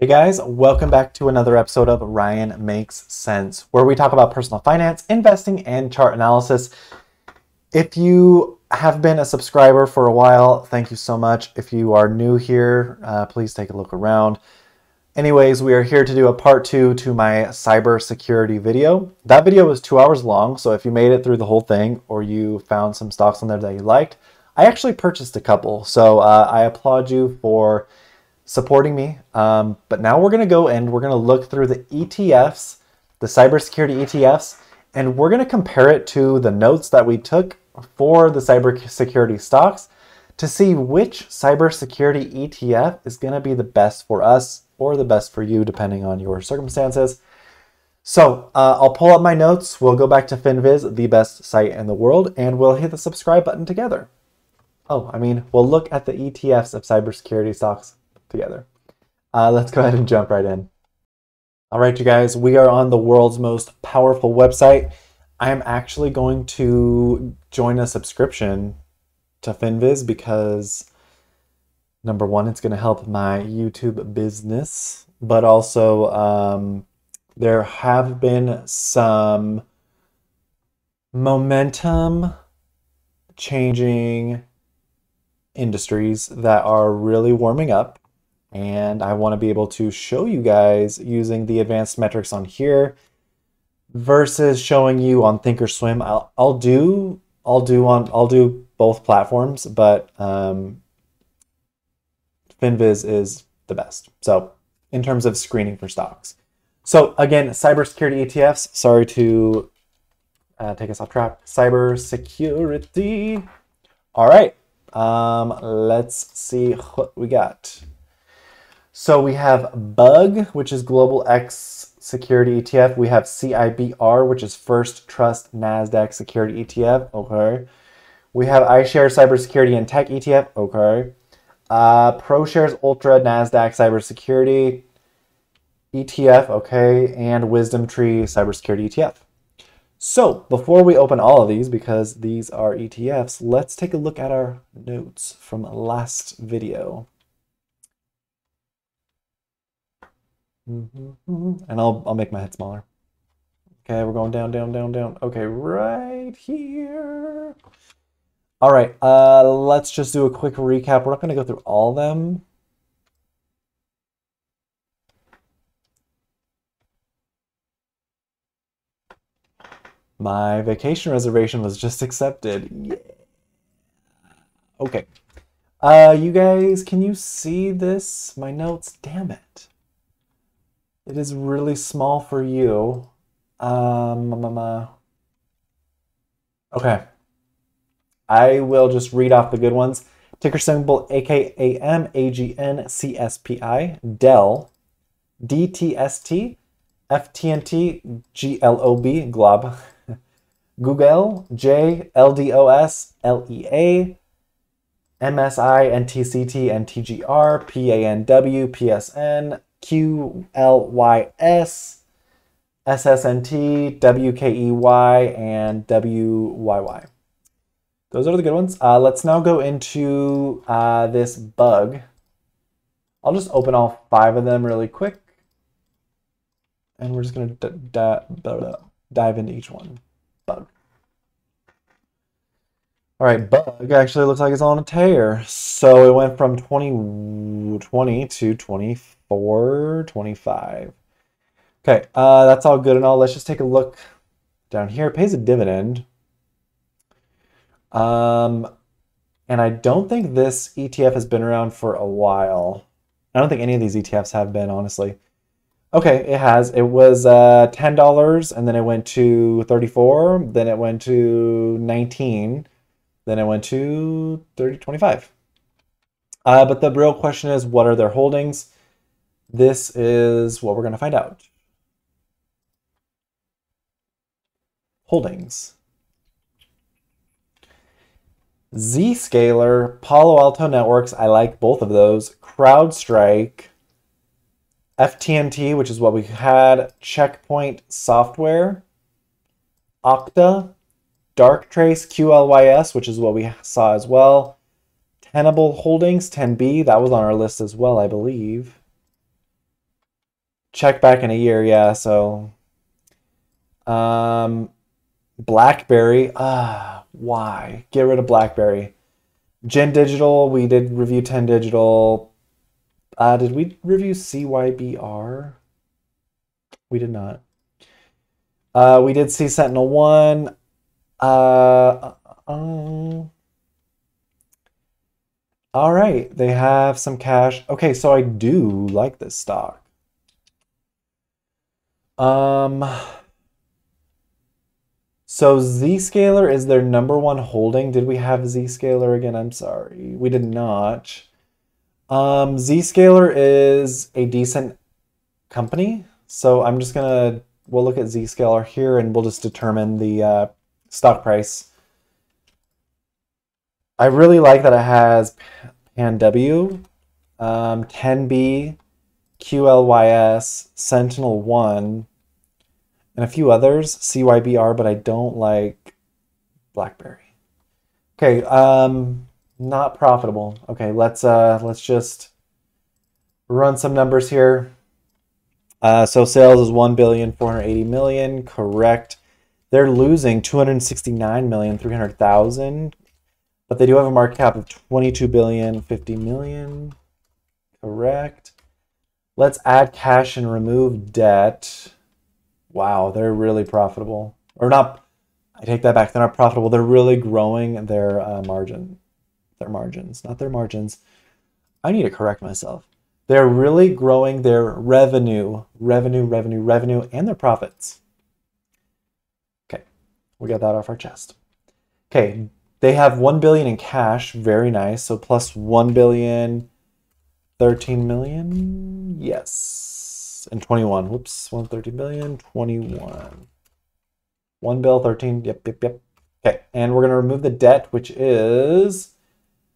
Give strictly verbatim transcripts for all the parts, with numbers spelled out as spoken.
Hey guys, welcome back to another episode of Ryan Makes Sense, where we talk about personal finance, investing, and chart analysis. If you have been a subscriber for a while, thank you so much. If you are new here, uh, please take a look around. Anyways, we are here to do a part two to my cybersecurity video. That video was two hours long, so if you made it through the whole thing or you found some stocks on there that you liked, I actually purchased a couple, so uh, I applaud you for supporting me. Um, but now we're going to go and we're going to look through the E T Fs, the cybersecurity E T Fs, and we're going to compare it to the notes that we took for the cybersecurity stocks to see which cybersecurity E T F is going to be the best for us or the best for you, depending on your circumstances. So uh, I'll pull up my notes. We'll go back to Finviz, the best site in the world, and we'll hit the subscribe button together. Oh, I mean, we'll look at the E T Fs of cybersecurity stocks together. Uh, let's go ahead and jump right in. All right, you guys, we are on the world's most powerful website. I am actually going to join a subscription to Finviz because, number one, it's going to help my YouTube business, but also um, there have been some momentum changing industries that are really warming up. And I want to be able to show you guys using the advanced metrics on here versus showing you on Thinkorswim. I'll I'll do I'll do on I'll do both platforms, but um, Finviz is the best. So in terms of screening for stocks, so again, cybersecurity E T Fs. Sorry to uh, take us off track. Cybersecurity. All right, um, let's see what we got. So we have B U G, which is Global X Security E T F. We have C I B R, which is First Trust Nasdaq Security E T F. Okay. We have iShares Cybersecurity and Tech E T F. Okay. Uh, ProShares Ultra Nasdaq Cybersecurity E T F. Okay. And WisdomTree Cybersecurity E T F. So before we open all of these, because these are E T Fs, let's take a look at our notes from last video. And I'll, I'll make my head smaller. Okay, we're going down, down, down, down. Okay, right here. All right, uh, let's just do a quick recap. We're not going to go through all of them. My vacation reservation was just accepted. Yeah. Okay. Uh, you guys, can you see this? My notes, damn it. It is really small for you. Um, uh, okay. I will just read off the good ones. Ticker symbol A K A M, A G N, C S P I, Dell, D T S T, F T N T, G L O B, Glob, Google, J, L D O S, L E A, M S I, N T C T, N T G R, P A N W, P S N, Q L Y S, S S N T, W K E Y, and W Y Y. Those are the good ones. Uh, let's now go into uh, this bug. I'll just open all five of them really quick. And we're just going to dive into each one. Bug. All right, bug actually looks like it's on a tear. So it went from twenty, twenty to twenty-four, twenty-five. Okay, uh, that's all good and all. Let's just take a look down here. It pays a dividend. Um, and I don't think this E T F has been around for a while. I don't think any of these E T Fs have been, honestly. Okay, it has. It was uh, ten dollars, and then it went to thirty-four, then it went to nineteen. Then it went to thirty, twenty-five. Uh, but the real question is, what are their holdings? This is what we're going to find out. Holdings. Zscaler, Palo Alto Networks, I like both of those. CrowdStrike, F T N T, which is what we had, Checkpoint Software, Okta, Darktrace, Q L Y S, which is what we saw as well. Tenable Holdings, ten B, that was on our list as well, I believe. Check back in a year, yeah. So, um, BlackBerry. Ah, why? Get rid of BlackBerry. Gen Digital. We did review ten Digital. Uh, did we review C Y B R? We did not. Uh, we did see Sentinel One. Uh, um, all right, they have some cash. Okay, so I do like this stock. Um, so Zscaler is their number one holding. Did we have Zscaler again? I'm sorry, we did not. Um, Zscaler is a decent company, so I'm just gonna we'll look at Zscaler here, and we'll just determine the uh, stock price. I really like that it has PanW, um, ten B, Q L Y S, Sentinel One, and a few others, C Y B R, but I don't like BlackBerry. Okay, um, not profitable. Okay, let's uh, let's just run some numbers here. Uh, so sales is one billion four hundred eighty million, correct. They're losing two hundred sixty-nine million three hundred thousand, but they do have a market cap of twenty-two billion fifty million, correct. Let's add cash and remove debt. Wow, they're really profitable. Or not, I take that back, they're not profitable. They're really growing their uh, margin, their margins, not their margins. I need to correct myself. They're really growing their revenue, revenue, revenue, revenue, and their profits. Okay, we got that off our chest. Okay, they have one billion dollars in cash, very nice. So plus one billion thirteen million dollars, yes, and twenty-one. Whoops, one hundred thirteen billion dollars, twenty-one. one bill, thirteen, yep, yep, yep. Okay, and we're gonna remove the debt, which is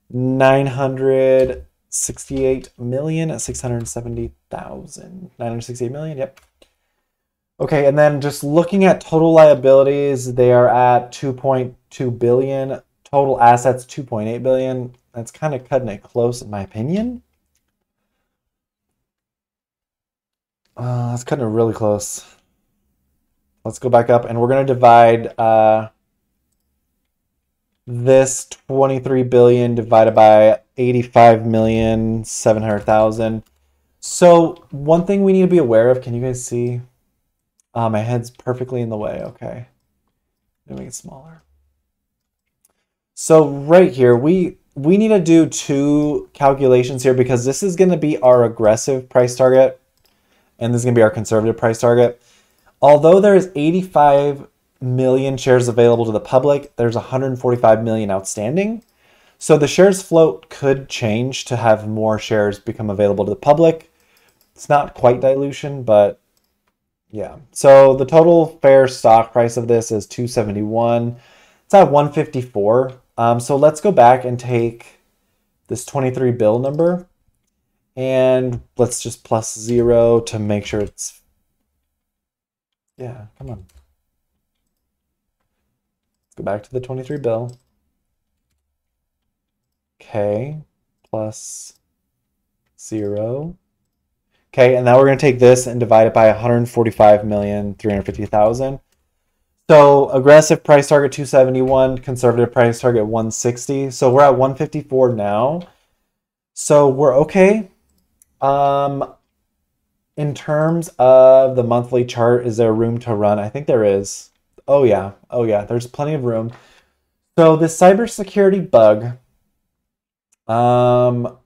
nine hundred. sixty-eight million six hundred seventy thousand, nine hundred sixty-eight million, yep. Okay, and then just looking at total liabilities, they are at two point two billion, total assets two point eight billion. That's kind of cutting it close in my opinion. Uh, that's cutting it really close. Let's go back up and we're gonna divide uh, this twenty-three billion divided by eighty-five million seven hundred thousand. So one thing we need to be aware of, can you guys see? Uh, my head's perfectly in the way. Okay, let me make it smaller. So right here, we we need to do two calculations here because this is going to be our aggressive price target, and this is going to be our conservative price target. Although there is eighty-five million shares available to the public, there's one hundred forty-five million outstanding. So the shares float could change to have more shares become available to the public. It's not quite dilution, but yeah. So the total fair stock price of this is two seventy-one. It's at one fifty-four. Um, so let's go back and take this twenty-three bill number and let's just plus zero to make sure it's, yeah, come on. Let's go back to the twenty-three bill. Okay, plus zero. Okay, and now we're going to take this and divide it by one hundred forty-five million three hundred fifty thousand. So aggressive price target two seventy-one, conservative price target one sixty. So we're at one fifty-four now. So we're okay. Um, in terms of the monthly chart, is there room to run? I think there is. Oh yeah, oh yeah, there's plenty of room. So this cybersecurity bug, Um,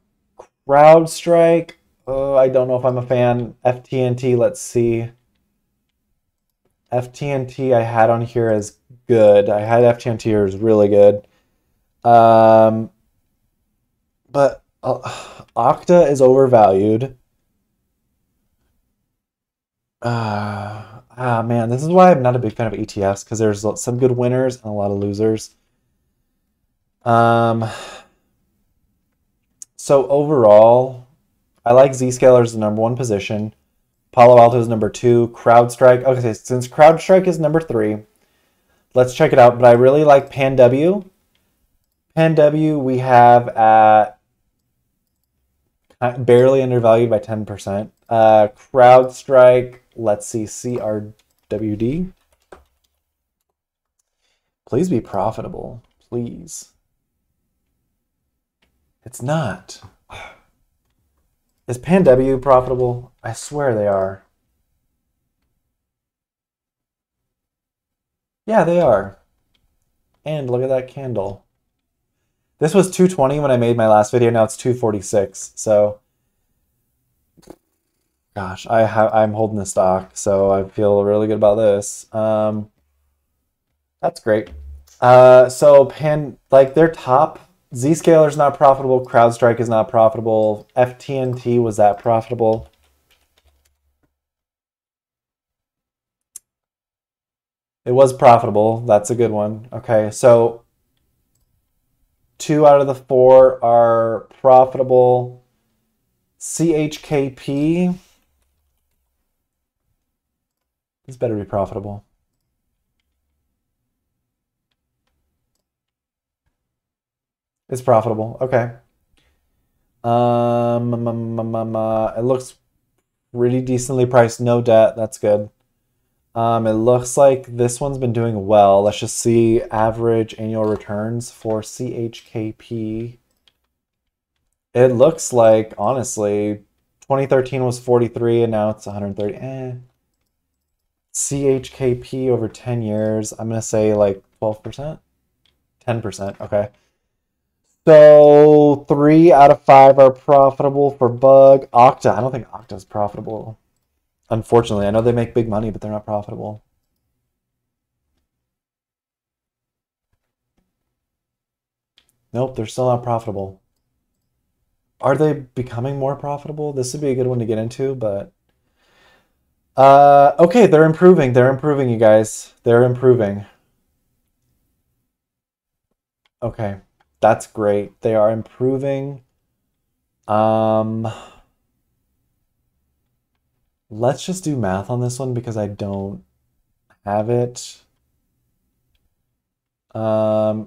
CrowdStrike, oh, I don't know if I'm a fan. F T N T, let's see. F T N T I had on here as good. I had F T N T here as really good. Um, but uh, Okta is overvalued. Ah, uh, ah, man, this is why I'm not a big fan of E T Fs, because there's some good winners and a lot of losers. Um... So overall, I like Zscaler as the number one position. Palo Alto is number two. CrowdStrike. Okay, since CrowdStrike is number three, let's check it out. But I really like PanW. PanW we have at barely undervalued by ten percent. Uh, CrowdStrike, let's see, C R W D. Please be profitable, please. It's not. Is PanW profitable? I swear they are. Yeah, they are. And look at that candle. This was two twenty when I made my last video. Now it's two forty-six. So, gosh, I ha I'm holding the stock, so I feel really good about this. Um, that's great. Uh, so Pan, like their top, Zscaler is not profitable. CrowdStrike is not profitable. F T N T, was that profitable? It was profitable. That's a good one. Okay, so two out of the four are profitable. C H K P. This better be profitable. It's profitable. Okay. Um, um, um, um uh, it looks really decently priced. No debt. That's good. Um, it looks like this one's been doing well. Let's just see average annual returns for C H K P. It looks like, honestly, twenty thirteen was forty-three and now it's one hundred thirty. Eh. C H K P over ten years, I'm going to say like twelve percent? ten percent, okay. So three out of five are profitable for B U G. Okta, I don't think Okta's profitable. Unfortunately, I know they make big money, but they're not profitable. Nope, they're still not profitable. Are they becoming more profitable? This would be a good one to get into, but... Uh, okay, they're improving. They're improving, you guys. They're improving. Okay, that's great. They are improving. Um... Let's just do math on this one because I don't have it. Um,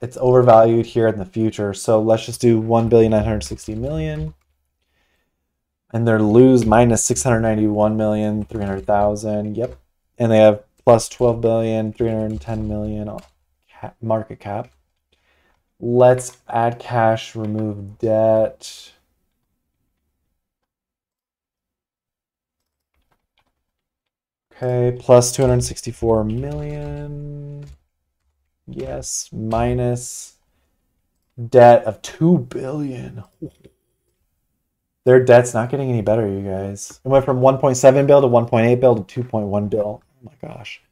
it's overvalued here in the future. So let's just do one billion nine hundred sixty million. And their lose minus six hundred ninety-one million three hundred thousand. Yep. And they have plus twelve billion three hundred ten million market cap. Let's add cash, remove debt. Okay, plus two hundred sixty-four million. Yes, minus debt of two billion. Their debt's not getting any better, you guys. It went from one point seven bill to one point eight bill to two point one bill. Oh my gosh.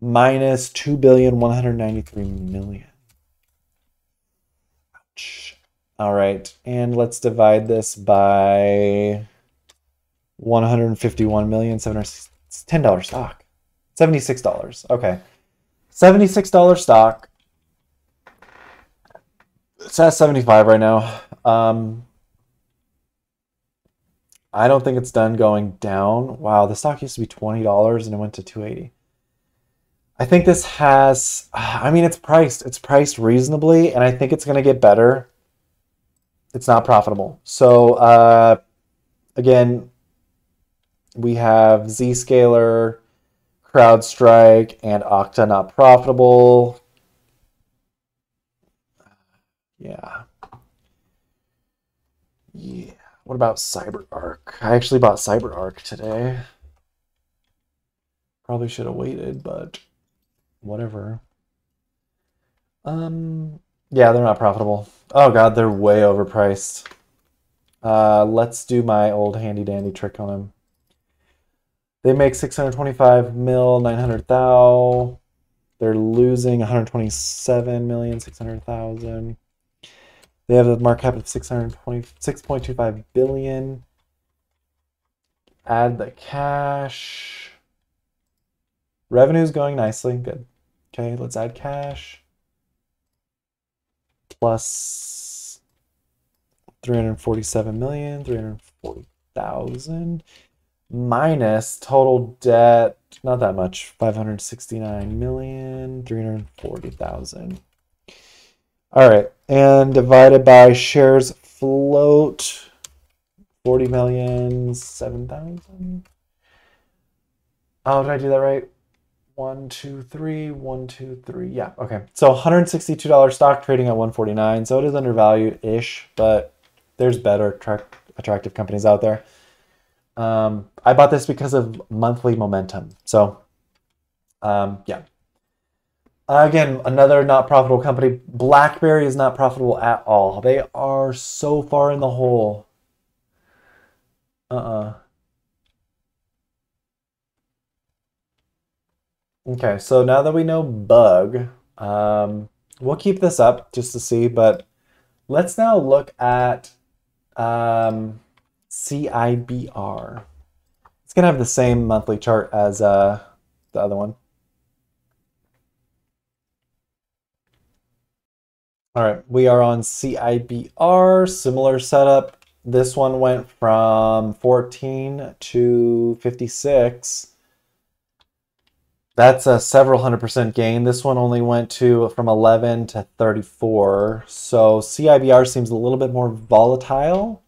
Minus two billion one hundred ninety-three million. Ouch. All right, and let's divide this by one hundred fifty-one million seven hundred sixty-three. It's ten dollar stock, seventy-six dollars. Okay, seventy-six dollar stock. It's at seventy-five right now. Um, I don't think it's done going down. Wow, the stock used to be twenty dollars and it went to two eighty. I think this has, I mean, it's priced. It's priced reasonably, and I think it's going to get better. It's not profitable. So, uh, again, we have Zscaler, CrowdStrike, and Okta not profitable. Yeah. Yeah. What about CyberArk? I actually bought CyberArk today. Probably should have waited, but whatever. Um, yeah, they're not profitable. Oh god, they're way overpriced. Uh, let's do my old handy dandy trick on them. They make six hundred twenty-five mil, nine hundred thou. They're losing one hundred twenty-seven million, six hundred thousand. They have a market cap of six hundred twenty-six point two five billion. Add the cash. Revenue's going nicely, good. Okay, let's add cash. Plus three hundred forty-seven million, three hundred forty thousand. Minus total debt, not that much, five hundred sixty-nine million three hundred forty thousand. All right, and divided by shares float forty million, seven thousand. Oh, did I do that right? One, two, three, one, two, three. Yeah, okay. So one hundred sixty-two dollars stock trading at one forty-nine. So it is undervalued-ish, but there's better attract attractive companies out there. Um, I bought this because of monthly momentum. So um, yeah. Uh, again, another not profitable company. BlackBerry is not profitable at all. They are so far in the hole. Uh-uh. Okay, so now that we know B U G, um, we'll keep this up just to see, but let's now look at um, C I B R. It's going to have the same monthly chart as uh, the other one. All right, we are on C I B R, similar setup. This one went from fourteen to fifty-six. That's a several hundred percent gain. This one only went to from eleven to thirty-four. So C I B R seems a little bit more volatile.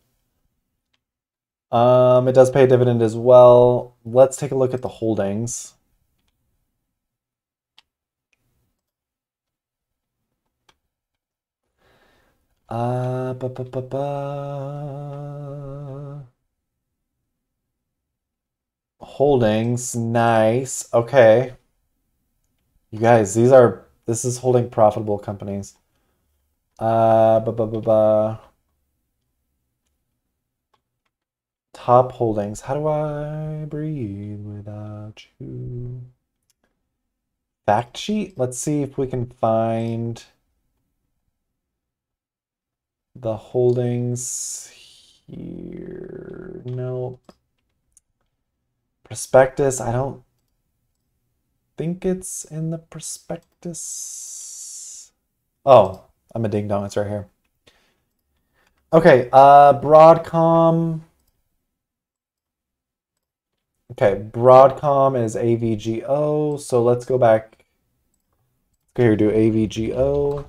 Um, it does pay a dividend as well. Let's take a look at the holdings. Uh, ba, ba, ba, ba. Holdings, nice. Okay, you guys, these are this is holding profitable companies. Uh, ba, ba, ba, ba. Top holdings. How do I breathe without you? Fact sheet. Let's see if we can find the holdings here. Nope. Prospectus, I don't think it's in the prospectus. Oh, I'm a ding dong, it's right here. Okay, uh, Broadcom. Okay, Broadcom is A V G O, so let's go back. Let's go here, do A V G O.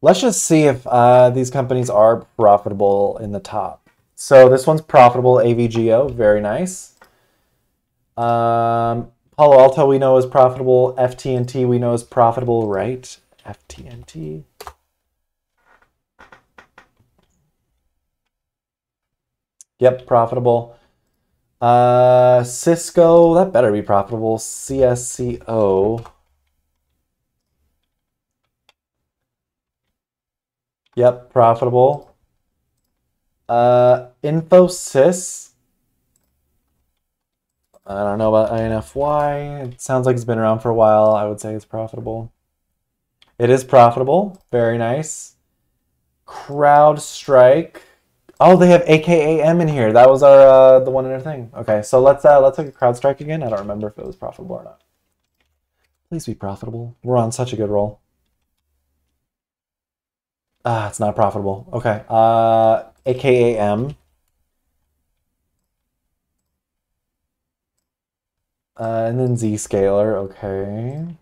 Let's just see if uh, these companies are profitable in the top. So this one's profitable, A V G O, very nice. Um, Palo Alto we know is profitable, F T N T we know is profitable, right? F T N T. Yep, profitable. Uh, Cisco, that better be profitable, C S C O. Yep, profitable. Uh, InfoSys. I don't know about I N F Y. It sounds like it's been around for a while. I would say it's profitable. It is profitable. Very nice. CrowdStrike. Oh, they have A K A M in here. That was our uh, the one in our thing. Okay, so let's uh, let's look at CrowdStrike again. I don't remember if it was profitable or not. Please be profitable. We're on such a good roll. Ah, it's not profitable. Okay. Uh, A K A M. Uh, and then Zscaler. Okay.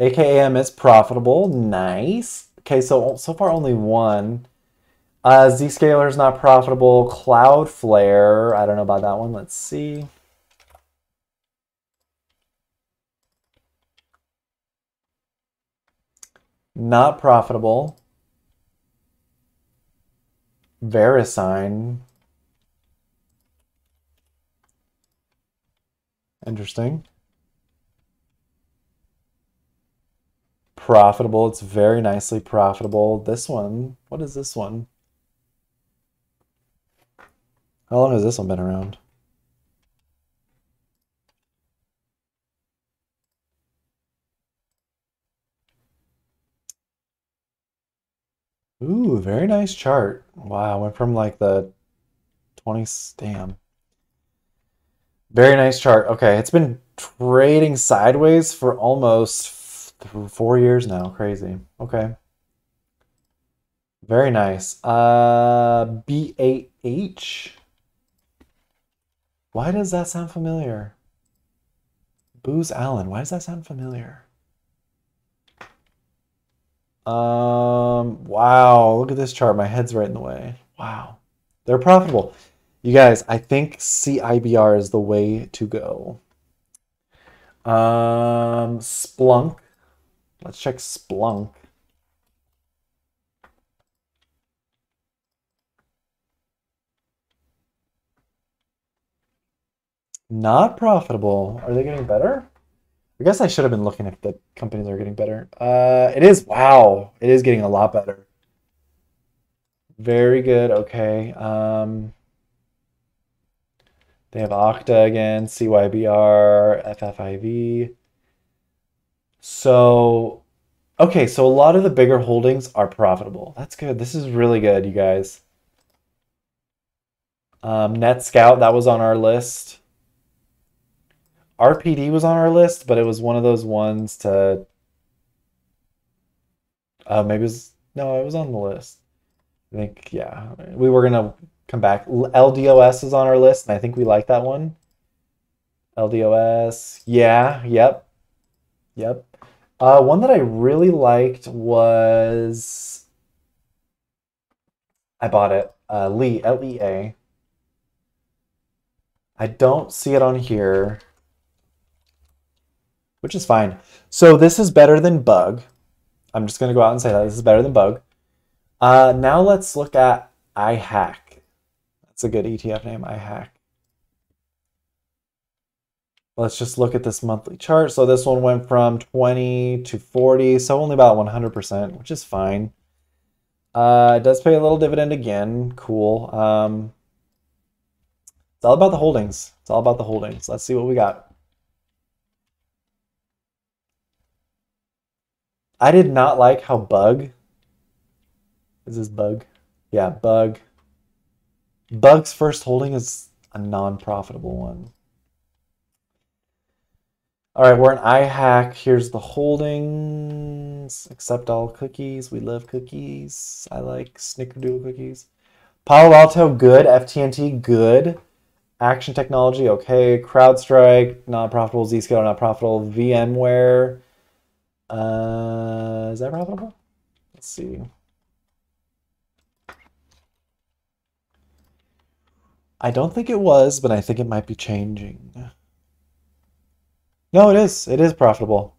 A K A M is profitable. Nice. Okay, so so far only one. Uh, Zscaler is not profitable. Cloudflare. I don't know about that one. Let's see. Not profitable. Verisign. Interesting. Profitable. It's very nicely profitable. This one. What is this one? How long has this one been around? Ooh, very nice chart. Wow, went from like the twenties. Damn. Very nice chart. Okay, it's been trading sideways for almost four years now. Crazy. Okay. Very nice. Uh, B A H. Why does that sound familiar? Booz Allen. Why does that sound familiar? Um, wow, look at this chart. My head's right in the way. Wow, they're profitable. You guys, I think C I B R is the way to go. Um, Splunk. Let's check Splunk. Not profitable. Are they getting better? I guess I should have been looking if the companies are getting better. Uh, it is. Wow. It is getting a lot better. Very good. Okay. Um, they have Okta again, C Y B R, F F I V. So, okay. So a lot of the bigger holdings are profitable. That's good. This is really good, you guys. Um, NetScout, that was on our list. R P D was on our list, but it was one of those ones to, uh, maybe it was, no, it was on the list. I think, yeah, we were going to come back. L D O S is on our list, and I think we like that one. L D O S, yeah, yep, yep. Uh, one that I really liked was, I bought it, uh, Lee, L E A. I don't see it on here, which is fine. So this is better than B U G. I'm just gonna go out and say that this is better than B U G. Uh, now let's look at I H A K. That's a good E T F name, I H A K. Let's just look at this monthly chart. So this one went from twenty to forty, so only about one hundred percent, which is fine. Uh, it does pay a little dividend again, cool. Um, it's all about the holdings. It's all about the holdings. Let's see what we got. I did not like how bug, is this bug? Yeah, bug. Bug's first holding is a non-profitable one. All right, we're in I H A K. Here's the holdings. Accept all cookies. We love cookies. I like snickerdoodle cookies. Palo Alto, good. F T N T, good. Action Technology, okay. CrowdStrike, not profitable. Zscaler, not profitable. VMware. Uh, is that profitable? Let's see. I don't think it was, but I think it might be changing. No, it is. It is profitable.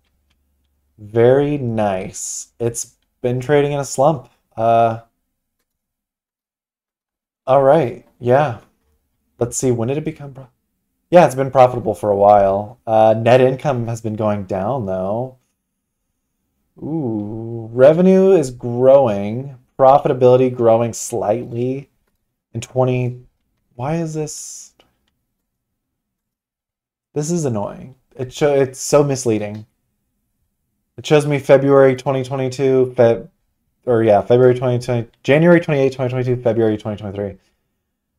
Very nice. It's been trading in a slump. Uh, all right. Yeah. Let's see. When did it become profitable? Yeah, it's been profitable for a while. Uh, net income has been going down, though. Ooh, revenue is growing, profitability growing slightly in twenty. Why is this? This is annoying. It show, it's so misleading. It shows me February twenty twenty-two, Feb, or yeah, February twenty twenty, January twenty-eighth, twenty twenty-two, February twenty twenty-three.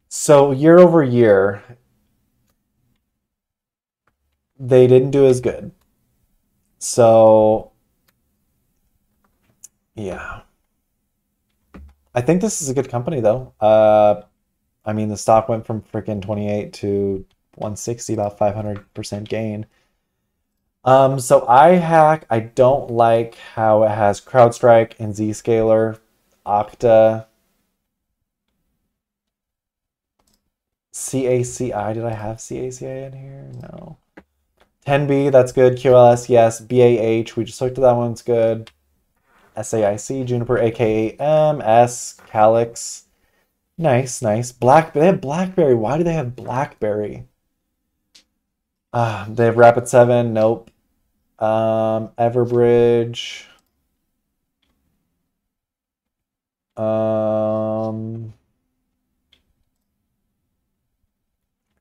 So year over year, they didn't do as good. So yeah, I think this is a good company though. Uh, I mean, the stock went from freaking twenty-eight to one sixty, about five hundred percent gain. Um, so I H A K, I don't like how it has CrowdStrike and Zscaler, Okta, C A C I. Did I have C A C I in here? No. ten B, that's good. Q L S, yes. B A H, we just looked at that one, it's good. S A I C, Juniper, A K A M S, Calix. Nice, nice. Blackberry. They have BlackBerry. Why do they have BlackBerry? Uh, they have Rapid seven. Nope. Um, Everbridge. Um,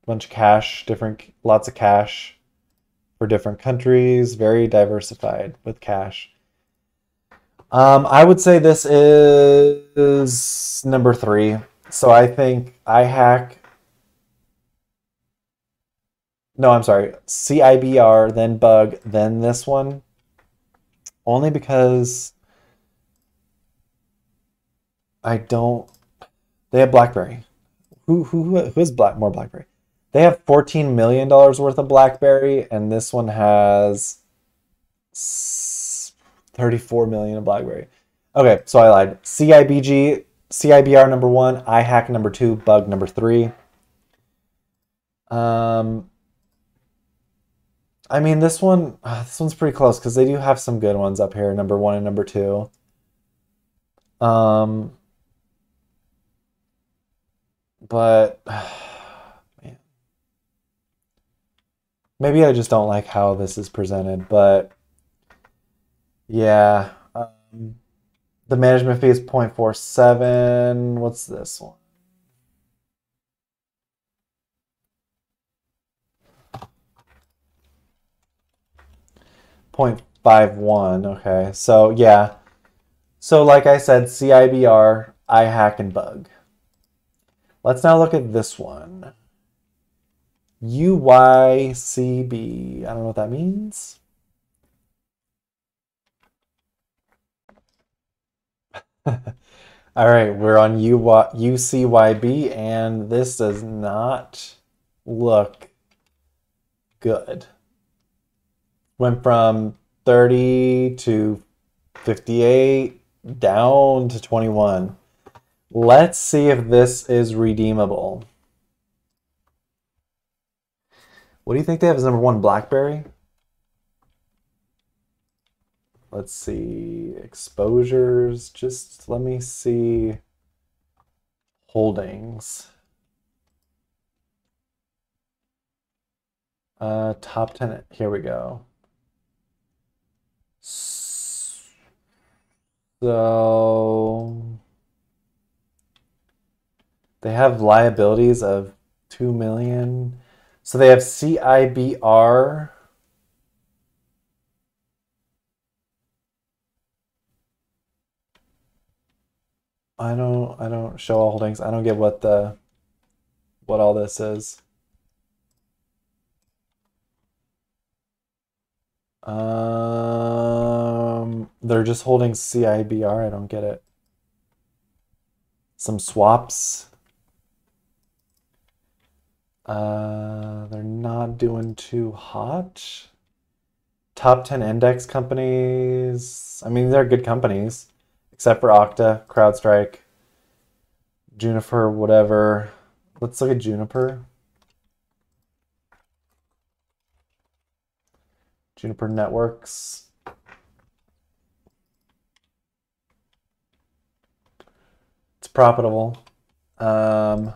bunch of cash. Different, lots of cash for different countries. Very diversified with cash. Um, I would say this is number three. So I think I H A K. No, I'm sorry. C I B R, then B U G, then this one. Only because I don't. They have BlackBerry. Who who who is Black? More BlackBerry. They have fourteen million dollars worth of BlackBerry, and this one has thirty-four million of BlackBerry. Okay, so I lied. C I B G, C I B R number one, I HAK number two, B U G number three. Um, I mean, this one, uh, this one's pretty close because they do have some good ones up here, number one and number two. Um, but, uh, man. Maybe I just don't like how this is presented, but yeah. Um, the management fee is zero point four seven. What's this one? zero point five one. Okay, so yeah. So like I said, C I B R, I HAK, and B U G. Let's now look at this one. U Y C B. I don't know what that means. All right, we're on U C Y B, and this does not look good. Went from thirty to fifty-eight, down to twenty-one. Let's see if this is redeemable. What do you think they have as number one? BlackBerry? Let's see. Exposures. Just let me see. Holdings. Uh, top ten. Here we go. So they have liabilities of two million. So they have C I B R. I don't I don't show all holdings. I don't get what the what all this is. Um, they're just holding C I B R. I don't get it. Some swaps. Uh, they're not doing too hot. Top ten index companies. I mean, they're good companies, except for Okta, CrowdStrike, Juniper, whatever. Let's look at Juniper. Juniper Networks. It's profitable. Um,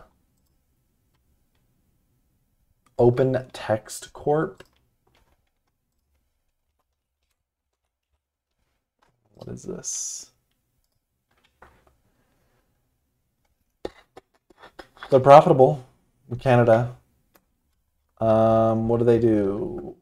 Open Text Corp. What is this? They're profitable in Canada. Um, what do they do?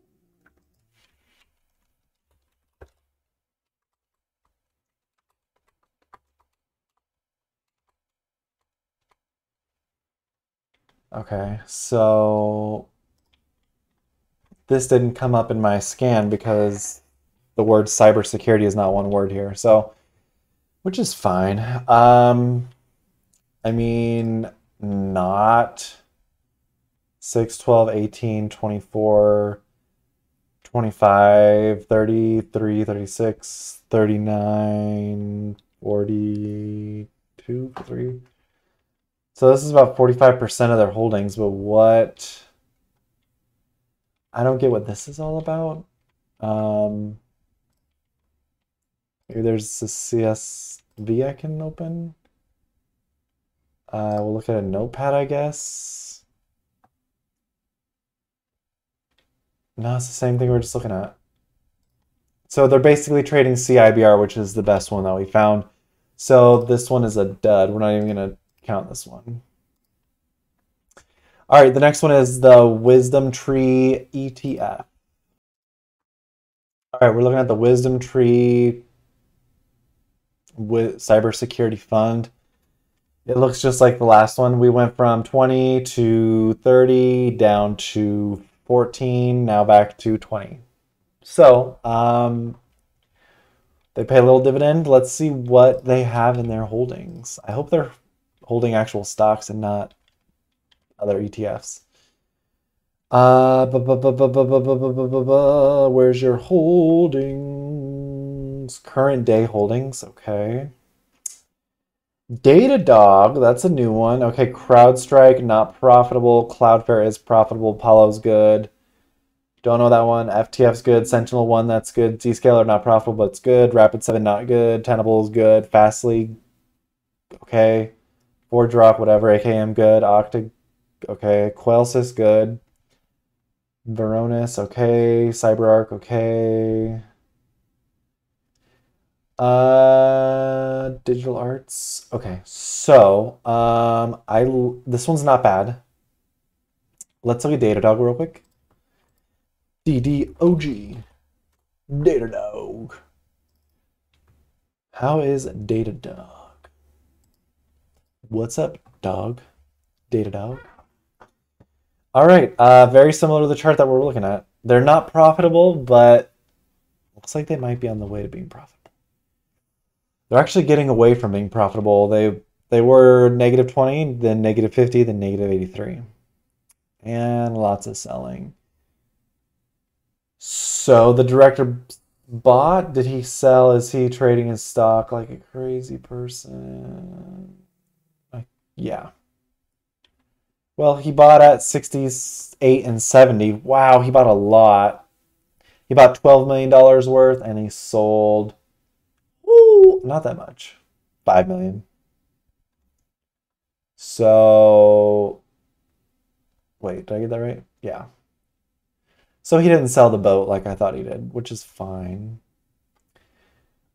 Okay, so this didn't come up in my scan because the word cybersecurity is not one word here, so which is fine. Um, I mean, not six, twelve, eighteen, twenty-four, twenty-five, thirty, thirty-six, thirty-nine, forty-two, forty-three. So this is about forty-five percent of their holdings, but what? I don't get what this is all about. Um, maybe there's a C S V I can open. Uh, we'll look at a notepad, I guess. No, it's the same thing we were just looking at. So they're basically trading C I B R, which is the best one that we found. So this one is a dud. We're not even going to count this one. All right, the next one is the WisdomTree E T F. All right, we're looking at the WisdomTree Cybersecurity Fund. It looks just like the last one. We went from twenty to thirty, down to fourteen, now back to twenty. So um, they pay a little dividend. Let's see what they have in their holdings. I hope they're holding actual stocks and not other E T Fs. Uh, where's your holdings? holdings, current day holdings, okay. Datadog, that's a new one. Okay, CrowdStrike, not profitable. Cloudflare is profitable. Palo's good. Don't know that one. F T F's good. Sentinel One, that's good. Zscaler, not profitable, but it's good. Rapid seven, not good. Tenable's good. Fastly, okay. ForgeRock, whatever. A K M, good. Okta, okay. QuailSys, good. Veronis, okay. CyberArk, okay. Uh, Digital Arts. Okay, so um, I this one's not bad. Let's look at Datadog real quick. D D O G, Datadog. How is Datadog? What's up, dog? Datadog. All right, uh, very similar to the chart that we're looking at. They're not profitable, but looks like they might be on the way to being profitable. They're actually getting away from being profitable. They they were negative twenty, then negative fifty, then negative eighty-three. And lots of selling. So the director bought. Did he sell? Is he trading his stock like a crazy person? Like, yeah. Well, he bought at sixty-eight and seventy. Wow, he bought a lot. He bought twelve million dollars worth, and he sold... Ooh, not that much, five million. So wait, did I get that right? Yeah, so he didn't sell the boat like I thought he did, which is fine.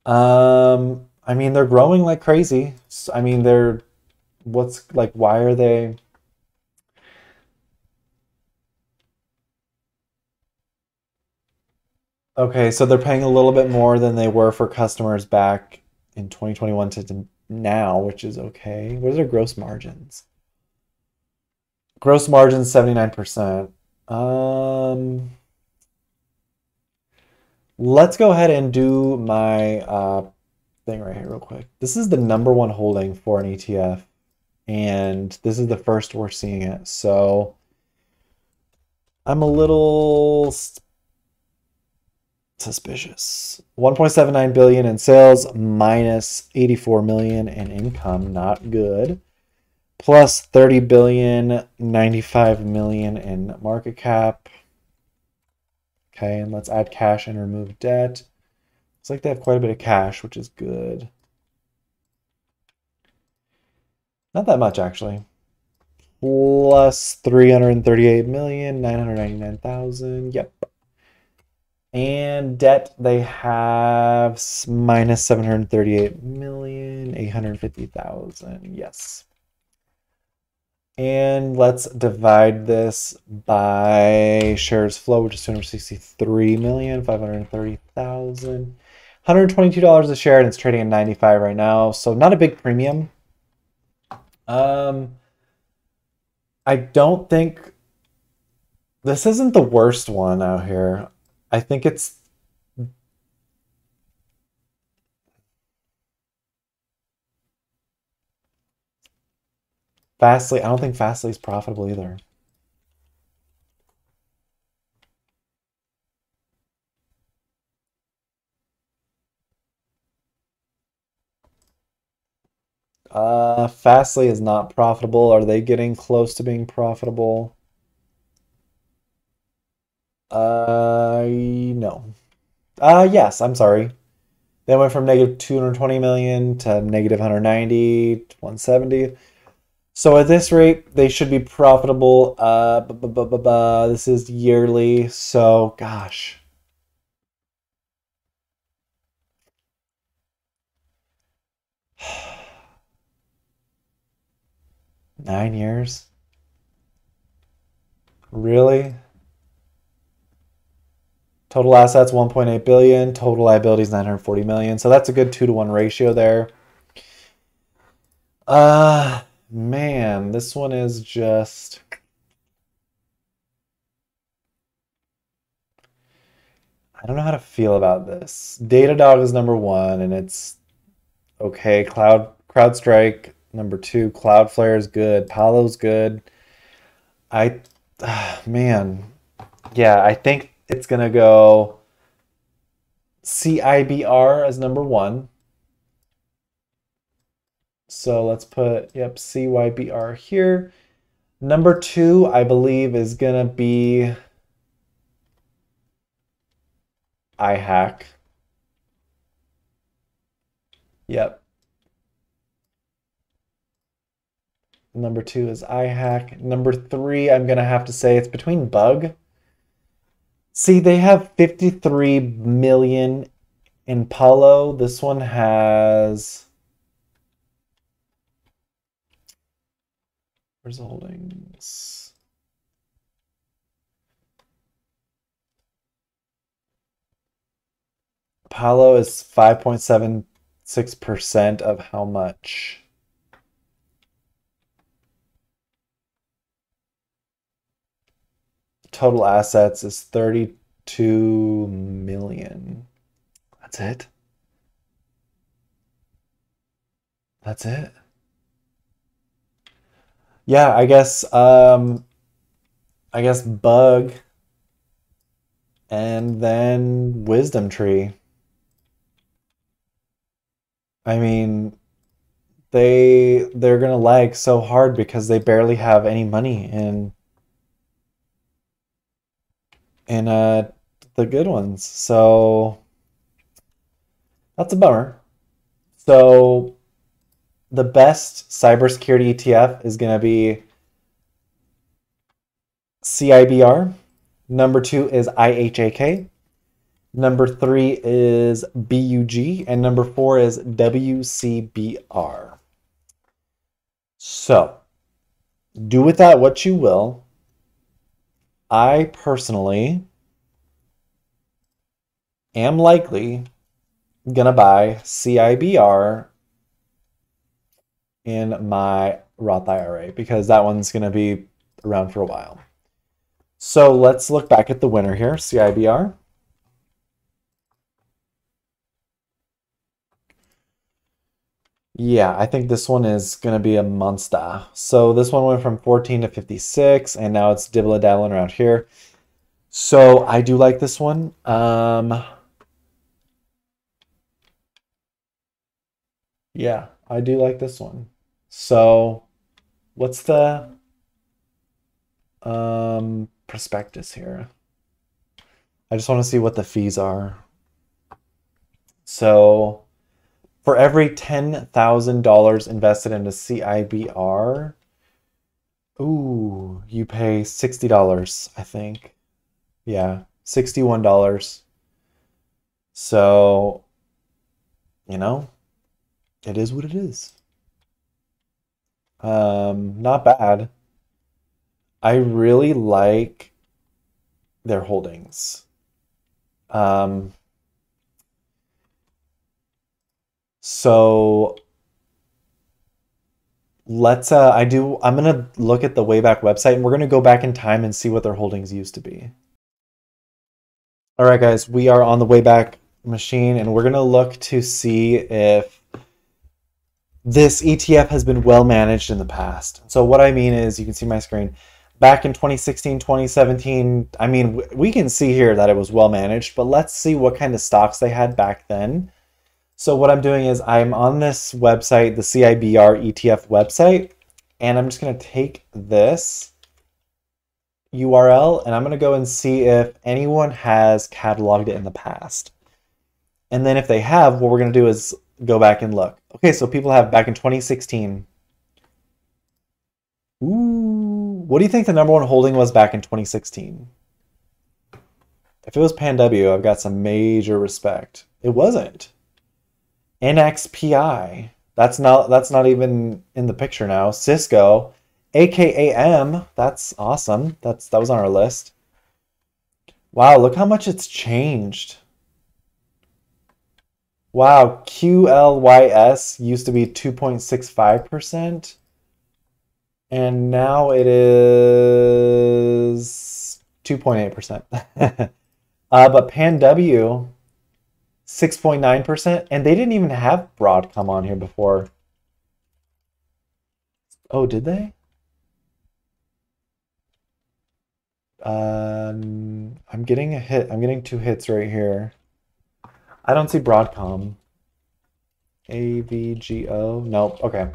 um I mean, they're growing like crazy. I mean, they're what's like why are they Okay, so they're paying a little bit more than they were for customers back in twenty twenty-one to now, which is okay. What are their gross margins? Gross margins, seventy-nine percent. Um, let's go ahead and do my uh, thing right here real quick. This is the number one holding for an E T F, and this is the first we're seeing it. So I'm a little... suspicious. one point seven nine billion in sales, minus eighty-four million in income, not good. Plus thirty billion, ninety-five million in market cap. Okay, and let's add cash and remove debt. Looks like they have quite a bit of cash, which is good. Not that much, actually. Plus three hundred thirty-eight million, nine hundred ninety-nine thousand. Yep. And debt, they have minus seven hundred thirty-eight million, eight hundred fifty thousand, yes. And let's divide this by shares flow, which is two hundred sixty-three million, five hundred thirty thousand. one hundred twenty-two dollars a share, and it's trading at ninety-five right now, so not a big premium. Um, I don't think, this isn't the worst one out here. I think it's Fastly. I don't think Fastly is profitable either. Uh, Fastly is not profitable. Are they getting close to being profitable? Uh, no. Uh, yes, I'm sorry. They went from negative two hundred twenty million to negative one hundred ninety, one hundred seventy. So at this rate, they should be profitable. Uh, bu bu bu bu bu. This is yearly, so gosh. Nine years? Really? Total assets, one point eight billion dollars. Total liabilities, nine hundred forty million dollars. So that's a good two to one ratio there. Uh, man, this one is just... I don't know how to feel about this. Datadog is number one, and it's okay. Cloud, CrowdStrike, number two. Cloudflare is good. Palo's good. I, uh, man, yeah, I think... it's gonna go C I B R as number one. So let's put, yep, C Y B R here. Number two, I believe, is gonna be I HAK. Yep. Number two is I HAK. Number three, I'm gonna have to say it's between BUG. See, they have fifty-three million in Palo. This one has, where's the holdings? Palo is five point seven six percent of how much? Total assets is thirty-two million. That's it. That's it. Yeah, I guess um I guess BUG and then WisdomTree. I mean, they they're gonna lag so hard because they barely have any money in in uh the good ones. So that's a bummer. So the best cybersecurity E T F is going to be C I B R. Number two is I HAK. Number three is B U G. And number four is W C B R. So do with that what you will. I personally am likely going to buy C I B R in my Roth I R A because that one's going to be around for a while. So let's look back at the winner here, C I B R. Yeah, I think this one is going to be a monster. So this one went from fourteen to fifty-six, and now it's dibble-dabbling around here. So I do like this one. Um, yeah, I do like this one. So what's the um, prospectus here? I just want to see what the fees are. So for every ten thousand dollars invested into C I B R, ooh, you pay sixty dollars, I think. Yeah, sixty-one dollars. So, you know, it is what it is. Um, not bad. I really like their holdings. Um, so let's, uh, I do, I'm going to look at the Wayback website, and we're going to go back in time and see what their holdings used to be. All right, guys, we are on the Wayback machine, and we're going to look to see if this E T F has been well managed in the past. So what I mean is, you can see my screen. Back in twenty sixteen, twenty seventeen, I mean, we can see here that it was well managed, but let's see what kind of stocks they had back then. So what I'm doing is I'm on this website, the C I B R E T F website, and I'm just gonna take this U R L and I'm gonna go and see if anyone has cataloged it in the past. And then if they have, what we're gonna do is go back and look. Okay, so people have back in twenty sixteen. Ooh, what do you think the number one holding was back in twenty sixteen? If it was PanW, I've got some major respect. It wasn't. N X P I. That's not that's not even in the picture now. Cisco, A K A M. That's awesome. That's that was on our list. Wow, look how much it's changed. Wow, Q L Y S used to be two point six five percent, and now it is two point eight percent. uh, but PanW, six point nine percent, and they didn't even have Broadcom on here before. Oh, did they? Um, I'm getting a hit. I'm getting two hits right here. I don't see Broadcom. A V G O. Nope. Okay.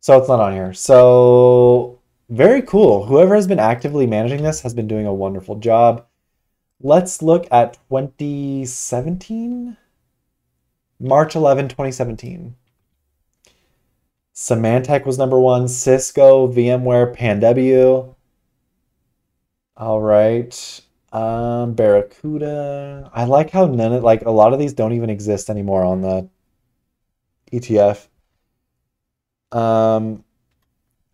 So it's not on here. So very cool. Whoever has been actively managing this has been doing a wonderful job. Let's look at twenty seventeen. March eleventh, twenty seventeen. Symantec was number one. Cisco, VMware, PanW. All right. Um, Barracuda. I like how none of, like, a lot of these don't even exist anymore on the E T F. Um,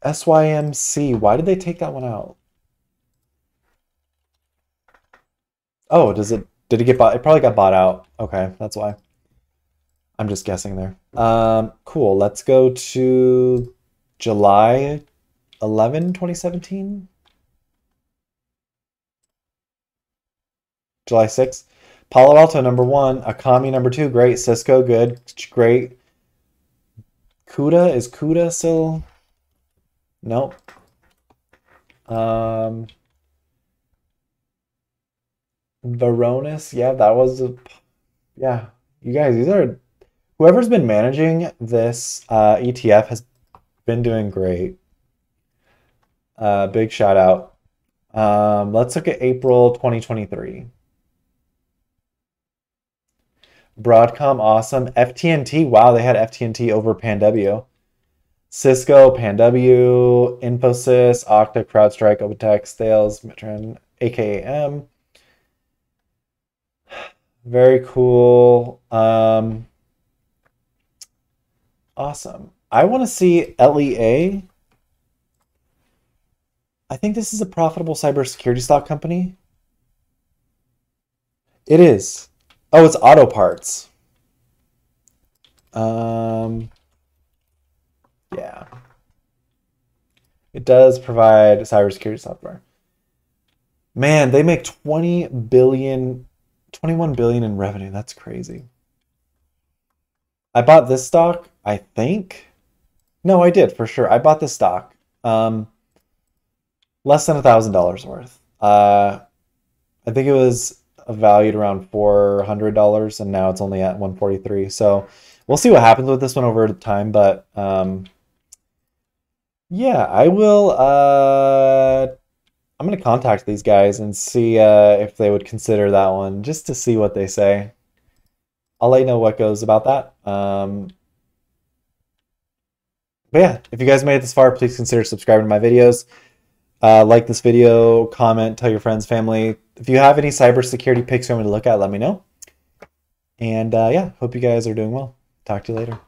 S Y M C. Why did they take that one out? Oh, does it, did it get bought? It probably got bought out. Okay, that's why. I'm just guessing there. Um, cool. Let's go to July eleventh, twenty seventeen. July sixth. Palo Alto, number one. Akami, number two. Great. Cisco, good. Great. CUDA. Is CUDA still? Nope. Um, Veronis. Yeah, that was a... Yeah. You guys, these are... Whoever's been managing this uh, E T F has been doing great. Uh, big shout out. Um, let's look at April twenty twenty-three. Broadcom, awesome. F T N T, wow, they had F T N T over PanW. Cisco, PanW, InfoSys, Okta, CrowdStrike, OpenText, Thales, Metron, A K A M. Very cool. Um, Awesome. I want to see L E A. I think this is a profitable cybersecurity stock company. It is. Oh, it's auto parts. Um, yeah. It does provide cybersecurity software. Man, they make twenty billion, twenty-one billion in revenue. That's crazy. I bought this stock, I think. No, I did for sure. I bought this stock, um, less than a thousand dollars worth. Uh, I think it was valued around four hundred dollars, and now it's only at one forty-three. So we'll see what happens with this one over time. But um, yeah, I will. Uh, I'm gonna contact these guys and see uh, if they would consider that one, just to see what they say. I'll let you know what goes about that. Um, but yeah, if you guys made it this far, please consider subscribing to my videos. Uh, like this video, comment, tell your friends, family. If you have any cybersecurity picks you want me to look at, let me know. And uh, yeah, hope you guys are doing well. Talk to you later.